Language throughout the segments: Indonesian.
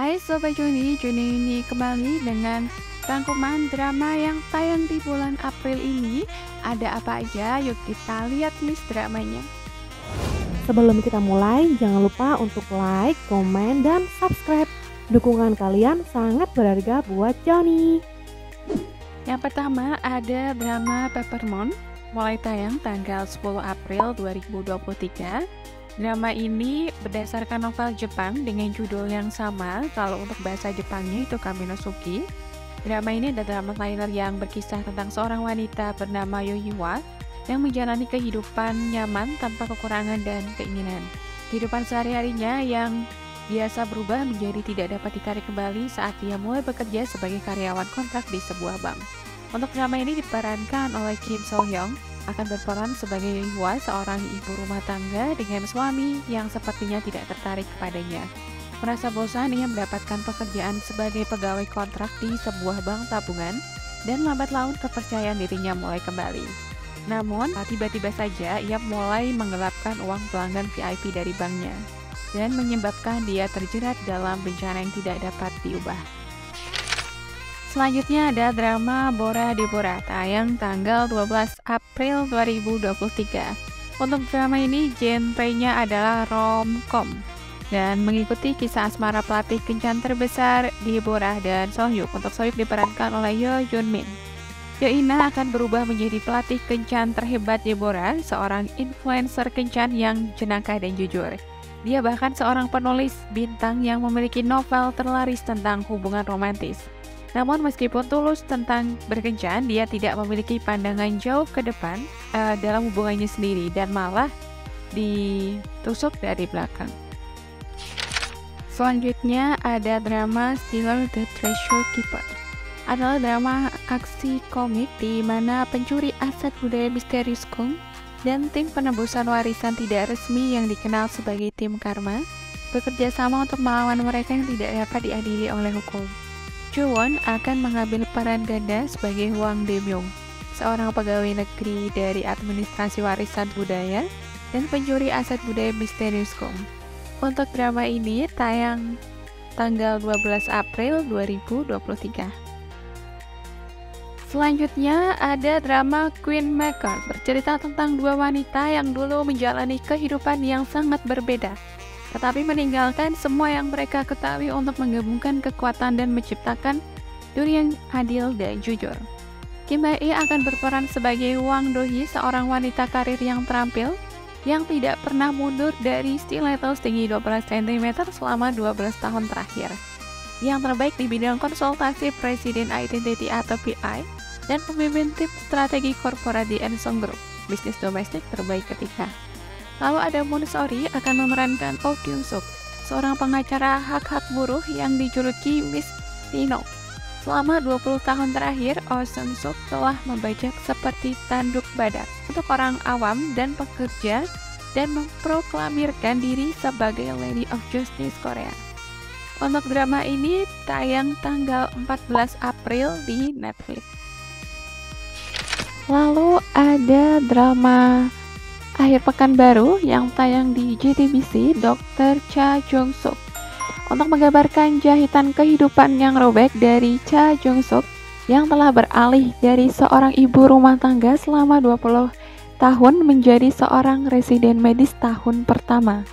Hai Sobat Juni, Juni ini kembali dengan rangkuman drama yang tayang di bulan April ini. Ada apa aja? Yuk kita lihat list dramanya. Sebelum kita mulai, jangan lupa untuk like, komen, dan subscribe. Dukungan kalian sangat berharga buat Juni. Yang pertama ada drama Papermoon, mulai tayang tanggal 10 April 2023. Drama ini berdasarkan novel Jepang dengan judul yang sama. Kalau untuk bahasa Jepangnya itu Kaminosuki. Drama ini adalah drama liner yang berkisah tentang seorang wanita bernama Yeinah yang menjalani kehidupan nyaman tanpa kekurangan dan keinginan. Kehidupan sehari-harinya yang biasa berubah menjadi tidak dapat ditarik kembali saat dia mulai bekerja sebagai karyawan kontrak di sebuah bank. Untuk drama ini diperankan oleh Kim So Hyung, akan berperan sebagai Yeinah, seorang ibu rumah tangga dengan suami yang sepertinya tidak tertarik kepadanya. Merasa bosan, ia mendapatkan pekerjaan sebagai pegawai kontrak di sebuah bank tabungan, dan lambat laun kepercayaan dirinya mulai kembali. Namun, tiba-tiba saja ia mulai menggelapkan uang pelanggan VIP dari banknya, dan menyebabkan dia terjerat dalam bencana yang tidak dapat diubah. Selanjutnya ada drama Bora Deborah tayang tanggal 12 April 2023. Untuk drama ini genre-nya adalah rom-com dan mengikuti kisah asmara pelatih kencan terbesar Deborah dan So Hyuk. Untuk So Hyuk diperankan oleh Yoon Hyun Min. Yeinah akan berubah menjadi pelatih kencan terhebat Deborah, seorang influencer kencan yang jenaka dan jujur. Dia bahkan seorang penulis bintang yang memiliki novel terlaris tentang hubungan romantis. Namun meskipun tulus tentang berkencan, dia tidak memiliki pandangan jauh ke depan dalam hubungannya sendiri, dan malah ditusuk dari belakang. Selanjutnya ada drama Stealer, The Treasure Keeper. Adalah drama aksi komik di mana pencuri aset budaya misterius Kung dan tim penebusan warisan tidak resmi yang dikenal sebagai tim Karma bekerja sama untuk melawan mereka yang tidak dapat diadili oleh hukum. Joo Won akan mengambil peran ganda sebagai Hwang Demyung, seorang pegawai negeri dari administrasi warisan budaya dan pencuri aset budaya misterius Kung. Untuk drama ini tayang tanggal 12 April 2023. Selanjutnya ada drama Queen Maker, bercerita tentang dua wanita yang dulu menjalani kehidupan yang sangat berbeda, tetapi meninggalkan semua yang mereka ketahui untuk menggabungkan kekuatan dan menciptakan dunia yang adil dan jujur. Kim Bae akan berperan sebagai Wang Dohee, seorang wanita karir yang terampil, yang tidak pernah mundur dari stiletto setinggi 12 cm selama 12 tahun terakhir. Yang terbaik di bidang konsultasi Presiden Identity atau PI, dan pemimpin tim strategi korporat di Anson Group, bisnis domestik terbaik ketika. Lalu ada Moon Sori akan memerankan Oh Gil-suk, seorang pengacara hak-hak buruh yang dijuluki Miss Tino. Selama 20 tahun terakhir, Oh Gil-suk telah membajak seperti tanduk badak untuk orang awam dan pekerja, dan memproklamirkan diri sebagai Lady of Justice Korea. Untuk drama ini tayang tanggal 14 April di Netflix. Lalu ada drama akhir pekan baru yang tayang di JTBC, Dr. Cha Jung-suk. Untuk menggambarkan jahitan kehidupan yang robek dari Cha Jung-suk yang telah beralih dari seorang ibu rumah tangga selama 20 tahun menjadi seorang residen medis tahun pertama.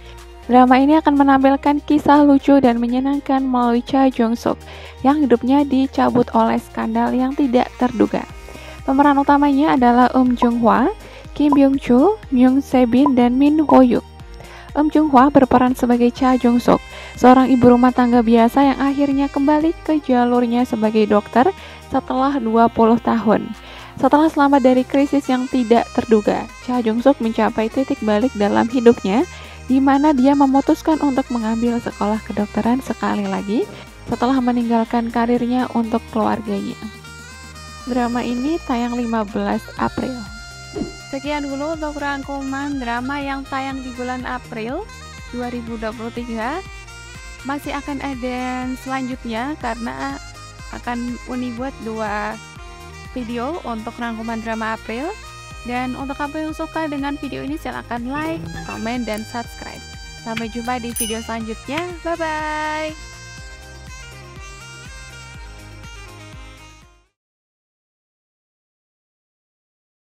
Drama ini akan menampilkan kisah lucu dan menyenangkan melalui Cha Jung-suk yang hidupnya dicabut oleh skandal yang tidak terduga. Pemeran utamanya adalah Jung-hwa, Kim Byung-chul, Myung Sebin, dan Min Ho-yuk. Jung-hwa berperan sebagai Cha Jung-suk, seorang ibu rumah tangga biasa yang akhirnya kembali ke jalurnya sebagai dokter setelah 20 tahun. Setelah selamat dari krisis yang tidak terduga, Cha Jung-suk mencapai titik balik dalam hidupnya, di mana dia memutuskan untuk mengambil sekolah kedokteran sekali lagi setelah meninggalkan karirnya untuk keluarganya. Drama ini tayang 15 April. Sekian dulu untuk rangkuman drama yang tayang di bulan April 2023. Masih akan ada selanjutnya karena akan Uni buat 2 video untuk rangkuman drama April. Dan untuk kamu yang suka dengan video ini silakan like, komen, dan subscribe. Sampai jumpa di video selanjutnya. Bye-bye!